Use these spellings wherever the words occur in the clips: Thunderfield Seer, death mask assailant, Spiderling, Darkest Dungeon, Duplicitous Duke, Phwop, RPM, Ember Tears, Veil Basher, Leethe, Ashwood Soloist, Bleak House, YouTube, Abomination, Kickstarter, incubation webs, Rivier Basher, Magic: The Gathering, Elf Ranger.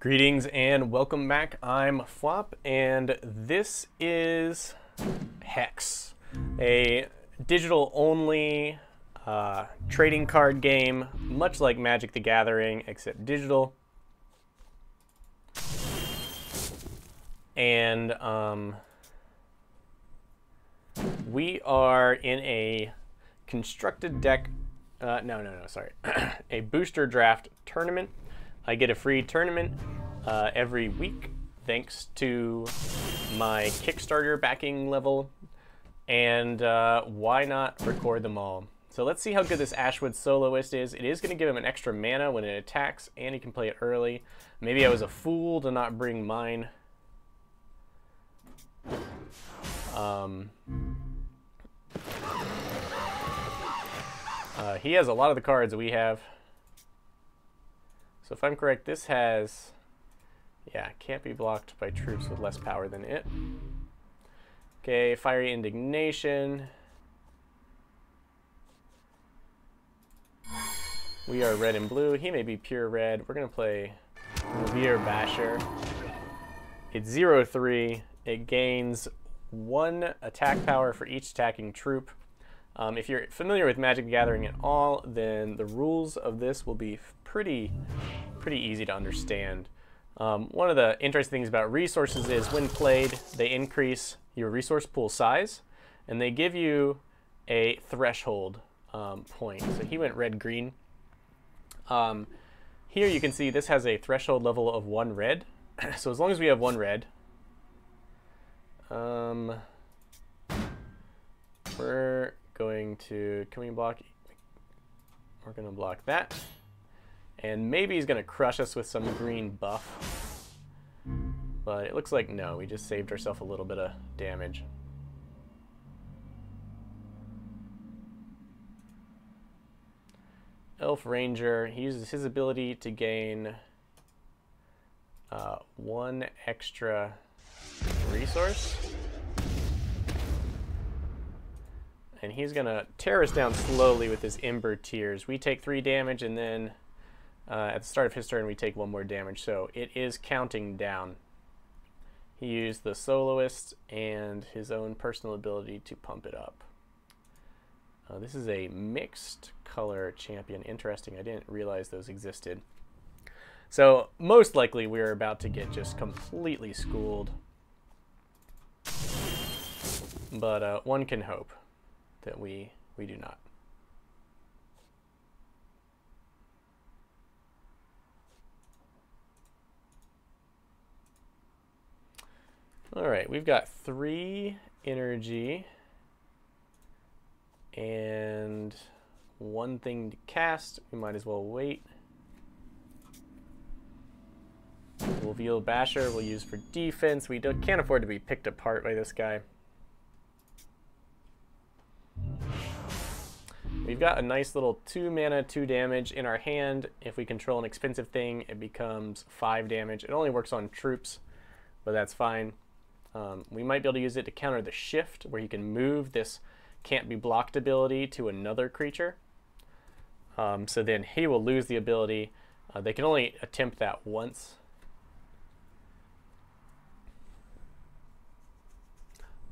Greetings and welcome back. I'm Phwop, and this is Hex, a digital-only trading card game, much like Magic: The Gathering, except digital. And we are in a constructed deck. Sorry, a booster draft tournament. I get a free tournament every week thanks to my Kickstarter backing level, and why not record them all? So let's see how good this Ashwood Soloist is. It is going to give him an extra mana when it attacks, and he can play it early. Maybe I was a fool to not bring mine. He has a lot of the cards we have. So if I'm correct, this has, yeah, can't be blocked by troops with less power than it. Okay, Fiery Indignation. We are red and blue. He may be pure red. We're going to play Rivier Basher. It's 0-3. It gains 1 attack power for each attacking troop. If you're familiar with Magic: The Gathering at all, then the rules of this will be pretty easy to understand. One of the interesting things about resources is when played, they increase your resource pool size, and they give you a threshold point. So he went red-green. Here you can see this has a threshold level of 1 red. So as long as we have 1 red, we're going to, we're gonna block that. And maybe he's gonna crush us with some green buff. But it looks like no, we just saved ourselves a little bit of damage. Elf Ranger, he uses his ability to gain 1 extra resource. And he's gonna tear us down slowly with his Ember Tears. We take 3 damage, and then at the start of his turn, we take 1 more damage, so it is counting down. He used the Soloist and his own personal ability to pump it up. This is a mixed color champion. Interesting, I didn't realize those existed. So most likely we're about to get just completely schooled. But one can hope that we do not. All right, we've got 3 energy and 1 thing to cast. We might as well wait. We'll Veil Basher, we'll use for defense. We can't afford to be picked apart by this guy. We've got a nice little 2 mana, 2 damage in our hand. If we control an expensive thing, it becomes 5 damage. It only works on troops, but that's fine. We might be able to use it to counter the shift, where you can move this can't be blocked ability to another creature. So then he will lose the ability. They can only attempt that once.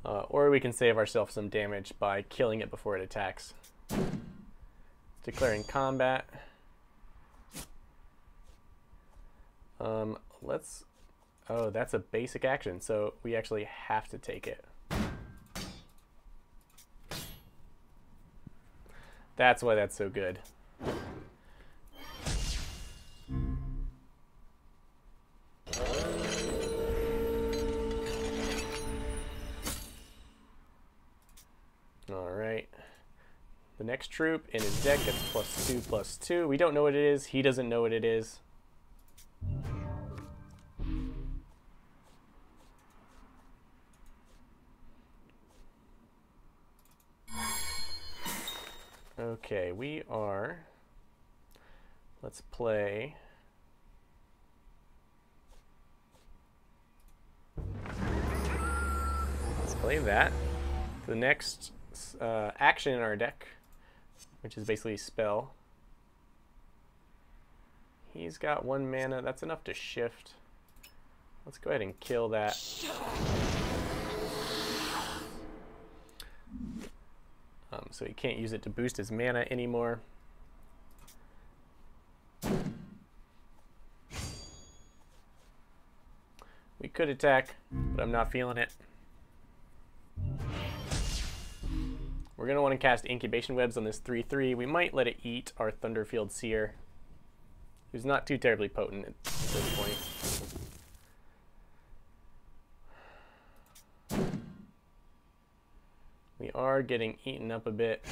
Or we can save ourselves some damage by killing it before it attacks. Declaring combat. Let's... Oh, that's a basic action, so we actually have to take it. That's why that's so good. All right. The next troop in his deck gets +2/+2. We don't know what it is. He doesn't know what it is. Okay, we are, let's play that. The next action in our deck, which is basically spell, He's got 1 mana. That's enough to shift. Let's go ahead and kill that. So he can't use it to boost his mana anymore. We could attack, but I'm not feeling it. We're going to want to cast Incubation Webs on this 3/3. We might let it eat our Thunderfield Seer, who's not too terribly potent at this point. We are getting eaten up a bit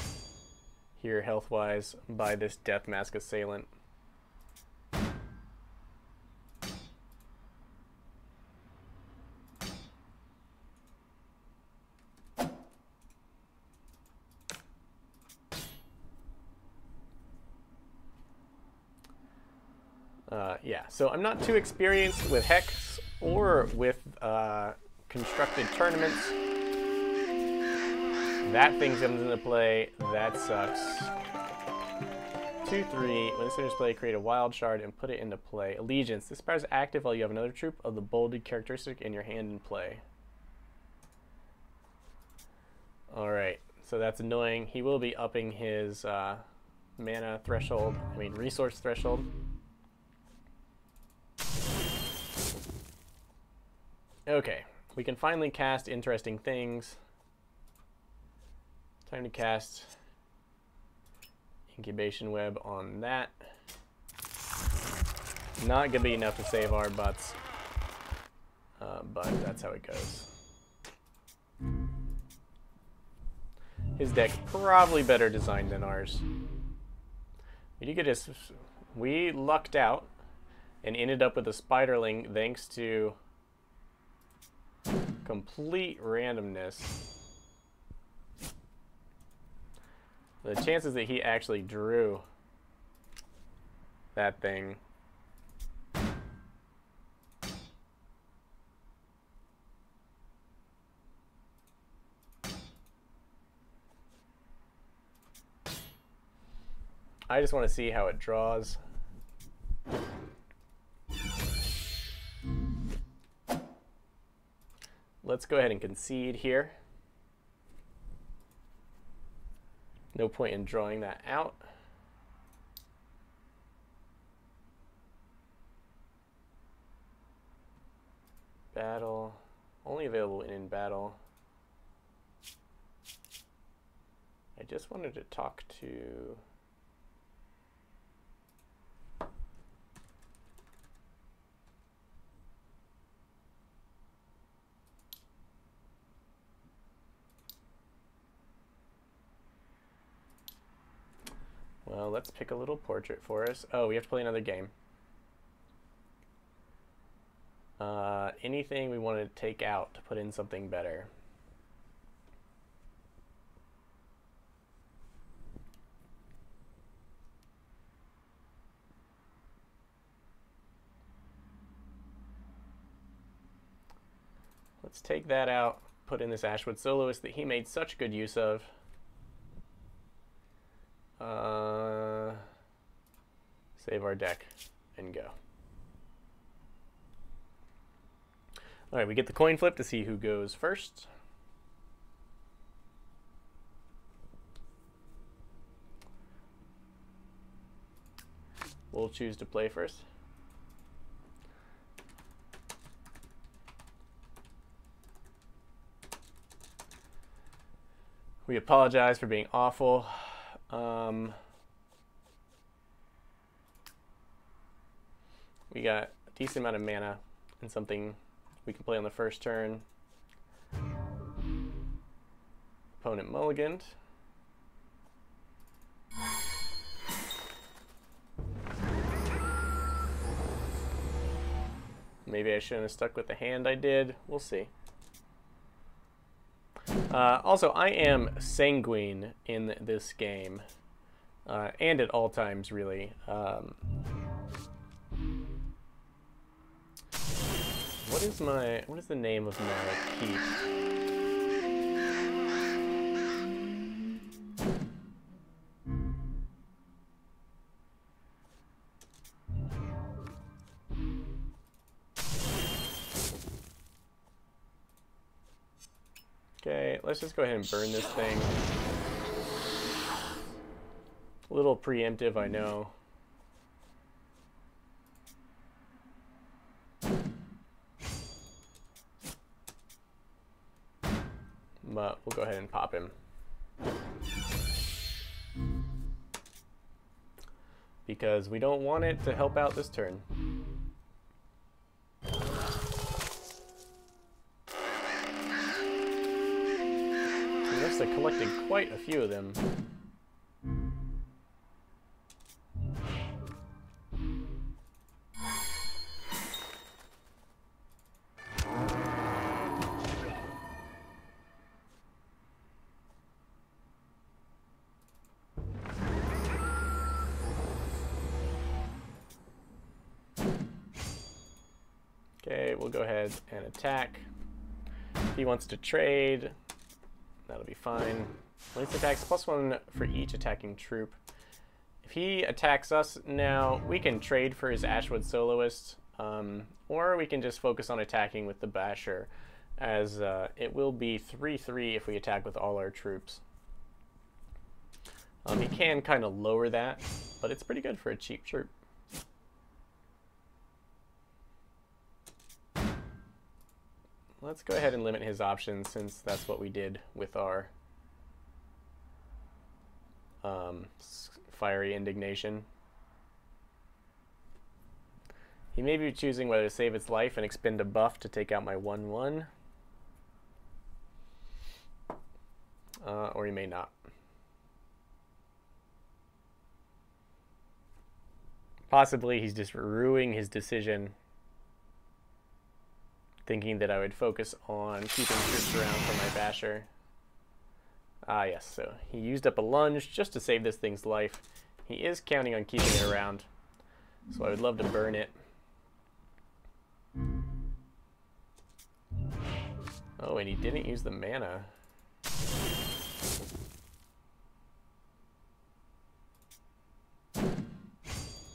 here health-wise by this death mask assailant. Yeah, so I'm not too experienced with Hex or with constructed tournaments. That thing comes into play. That sucks. 2/3. When this enters play, create a wild shard and put it into play. Allegiance. This power is active while you have another troop of the bolded characteristic in your hand in play. Alright, so that's annoying. He will be upping his mana threshold, I mean resource threshold. Okay, we can finally cast interesting things. Time to cast Incubation Web on that. Not gonna be enough to save our butts, but that's how it goes. His deck's probably better designed than ours. We did get his. We lucked out and ended up with a Spiderling thanks to complete randomness. The chances that he actually drew that thing. I just want to see how it draws. Let's go ahead and concede here. No point in drawing that out. Battle. Only available in battle. I just wanted to talk to... Well, let's pick a little portrait for us. Oh, we have to play another game. Anything we want to take out to put in something better. Let's take that out, put in this Ashwood Soloist that he made such good use of. Save our deck and go. Alright, we get the coin flip to see who goes first. We'll choose to play first. We apologize for being awful. We got a decent amount of mana and something we can play on the first turn. Opponent mulliganed. Maybe I shouldn't have stuck with the hand I did. We'll see. Also, I am sanguine in this game, and at all times, really. What is the name of my keep? Okay, let's just go ahead and burn this thing. A little preemptive, I know. But we'll go ahead and pop him. Because we don't want it to help out this turn. We actually collected quite a few of them. Go ahead and attack. If he wants to trade, that'll be fine. Lance attacks +1 for each attacking troop. If he attacks us now, we can trade for his Ashwood Soloist, or we can just focus on attacking with the Basher, as it will be 3-3 if we attack with all our troops. He can kind of lower that, but it's pretty good for a cheap troop. Let's go ahead and limit his options, since that's what we did with our Fiery Indignation. He may be choosing whether to save its life and expend a buff to take out my 1/1. Or he may not. Possibly he's just ruining his decision, thinking that I would focus on keeping troops around for my Basher. Ah, yes, so he used up a lunge just to save this thing's life. He is counting on keeping it around, so I would love to burn it. Oh, and he didn't use the mana.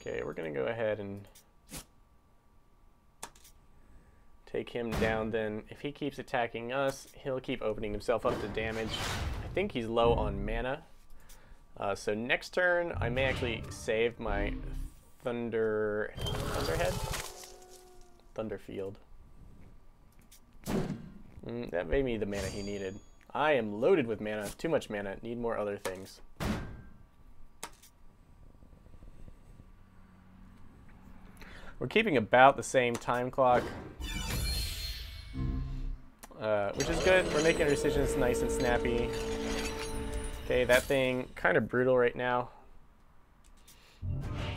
Okay, we're gonna go ahead and take him down then. If he keeps attacking us, he'll keep opening himself up to damage. I think he's low on mana. So next turn, I may actually save my Thunderfield. That made me the mana he needed. I am loaded with mana, too much mana, need more other things. We're keeping about the same time clock. Which is good. We're making our decisions nice and snappy. Okay, that thing kind of brutal right now.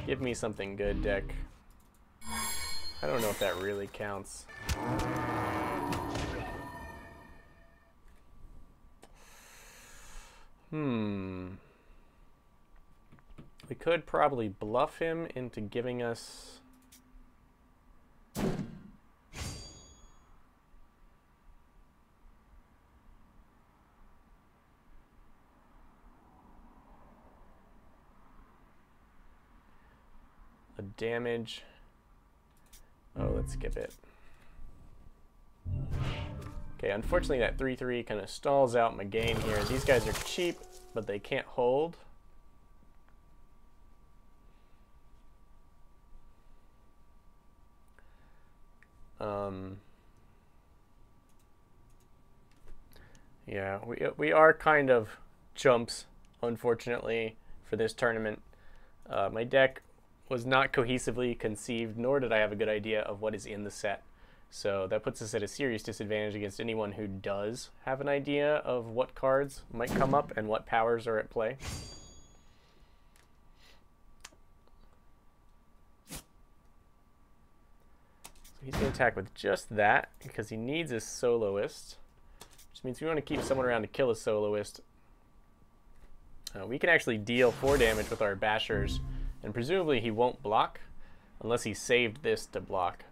Give me something good, deck. I don't know if that really counts. We could probably bluff him into giving us... damage. Oh, let's skip it. Okay, unfortunately that 3-3 kind of stalls out my game here. These guys are cheap, but they can't hold. Yeah, we are kind of chumps, unfortunately, for this tournament. My deck was not cohesively conceived, nor did I have a good idea of what is in the set. So that puts us at a serious disadvantage against anyone who does have an idea of what cards might come up and what powers are at play. So he's going to attack with just that, because he needs his Soloist, which means we want to keep someone around to kill a Soloist. We can actually deal 4 damage with our Bashers, and presumably he won't block, unless he saved this to block,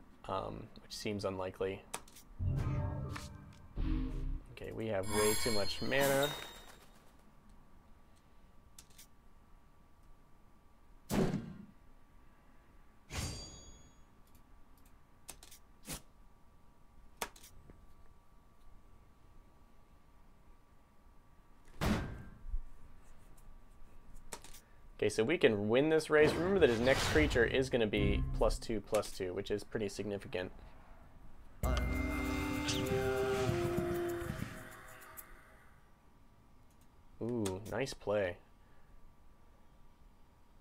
which seems unlikely. Okay, we have way too much mana. Okay, so we can win this race. Remember that his next creature is going to be +2/+2, which is pretty significant. Ooh, nice play.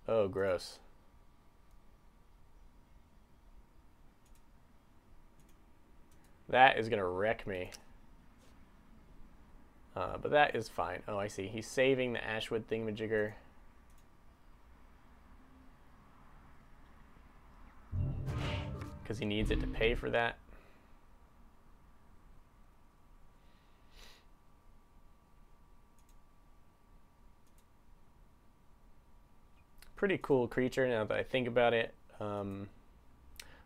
Oh, gross. That is going to wreck me. But that is fine. Oh, I see. He's saving the Ashwood thingamajigger. Because he needs it to pay for that. Pretty cool creature now that I think about it. A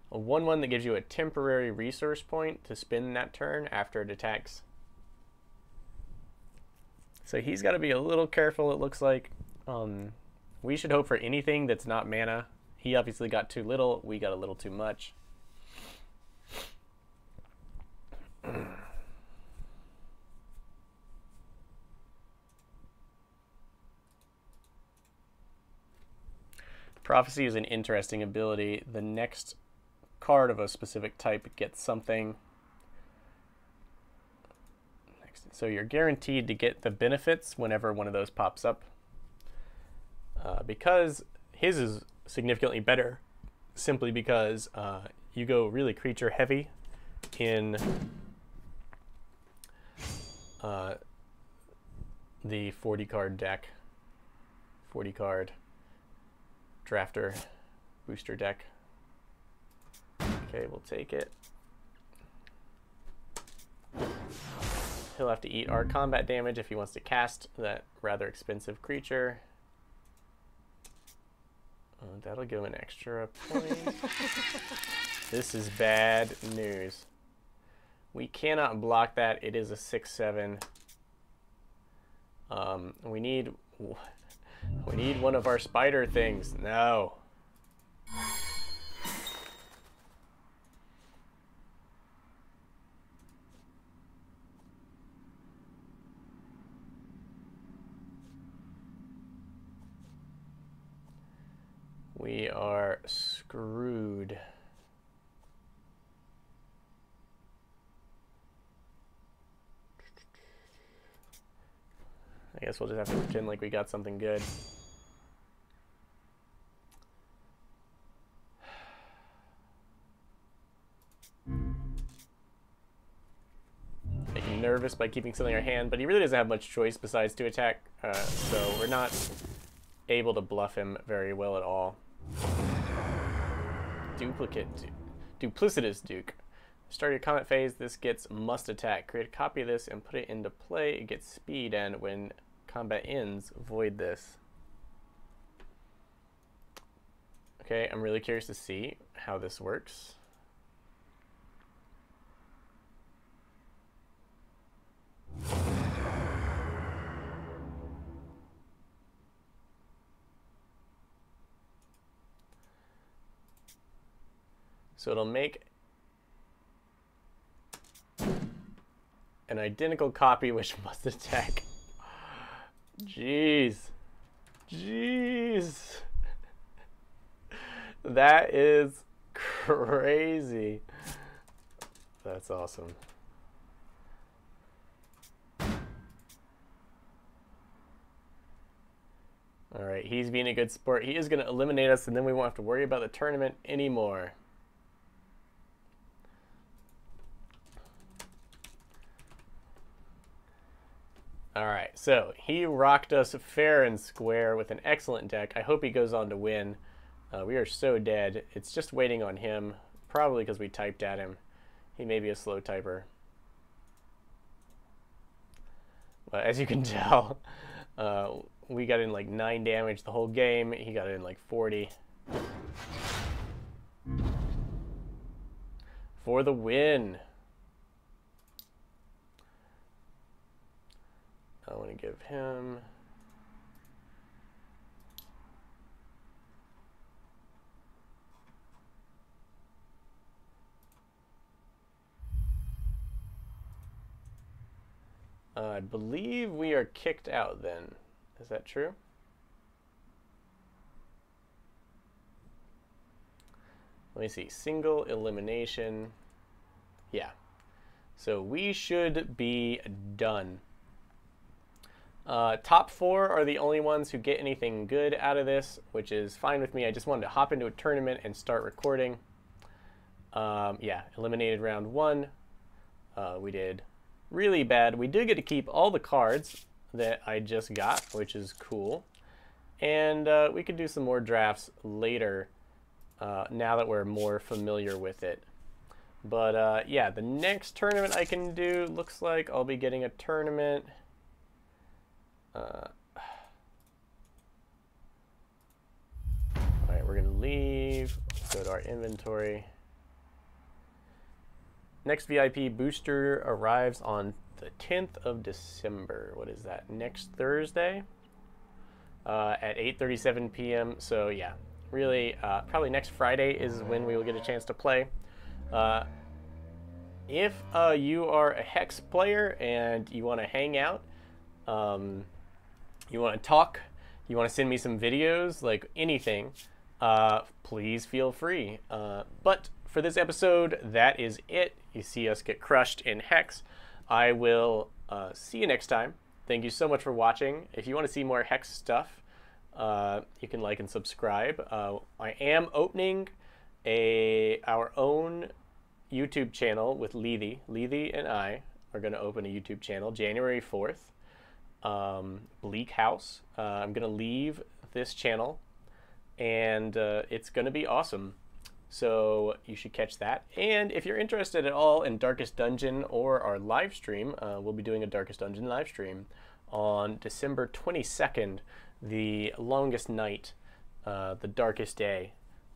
1/1 that gives you a temporary resource point to spend that turn after it attacks. So he's got to be a little careful, it looks like. We should hope for anything that's not mana. He obviously got too little, we got a little too much. Prophecy is an interesting ability. The next card of a specific type gets something. So you're guaranteed to get the benefits whenever one of those pops up. Because his is significantly better, simply because you go really creature heavy in the 40 card deck, 40 card drafter booster deck. Okay, we'll take it. He'll have to eat our combat damage if he wants to cast that rather expensive creature. That'll give him an extra point. This is bad news. We cannot block that. It is a 6/7. We need one of our spider things. No. We are screwed. I guess we'll just have to pretend like we got something good. Make him nervous by keeping something in our hand, but he really doesn't have much choice besides to attack, so we're not able to bluff him very well at all. Duplicitous Duke. Start your combat phase. This gets must attack. Create a copy of this and put it into play. It gets speed, and when combat ends, void this. Okay, I'm really curious to see how this works. So it'll make an identical copy which must attack. Jeez. Jeez. That is crazy. That's awesome. All right, he's being a good sport. He is going to eliminate us, and then we won't have to worry about the tournament anymore. Alright, so he rocked us fair and square with an excellent deck. I hope he goes on to win. We are so dead. It's just waiting on him, probably because we typed at him. He may be a slow typer. But as you can tell, we got in like 9 damage the whole game. He got in like 40. For the win! I want to give him I believe we are kicked out then. Is that true? Let me see, single elimination. Yeah. So we should be done. Top four are the only ones who get anything good out of this, which is fine with me. I just wanted to hop into a tournament and start recording. Yeah, eliminated round one. We did really bad. We do get to keep all the cards that I just got, which is cool. And we could do some more drafts later now that we're more familiar with it. But yeah, the next tournament I can do, looks like I'll be getting a tournament. All right, we're gonna leave. Let's go to our inventory. Next VIP booster arrives on the 10th of December. What is that? Next Thursday at 8:37 p.m. So yeah, really, probably next Friday is when we will get a chance to play. If you are a Hex player and you want to hang out, you want to talk, you want to send me some videos, like anything, please feel free. But for this episode, that is it. You see us get crushed in Hex. I will see you next time. Thank you so much for watching. If you want to see more Hex stuff, you can like and subscribe. I am opening our own YouTube channel with Leethe. Leethe and I are going to open a YouTube channel January 4th. Bleak House. I'm gonna leave this channel, and it's gonna be awesome, so you should catch that. And if you're interested at all in Darkest Dungeon or our live stream, we'll be doing a Darkest Dungeon live stream on December 22nd, the longest night, the darkest day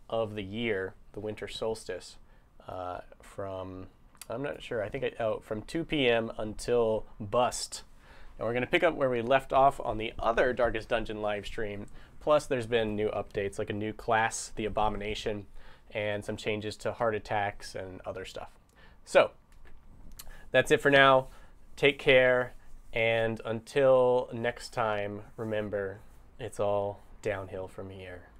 of the year, the winter solstice, from, I'm not sure, I think from 2 p.m. until bust. And we're going to pick up where we left off on the other Darkest Dungeon live stream. Plus, there's been new updates, like a new class, the Abomination, and some changes to heart attacks and other stuff. So, that's it for now. Take care, and until next time, remember, it's all downhill from here.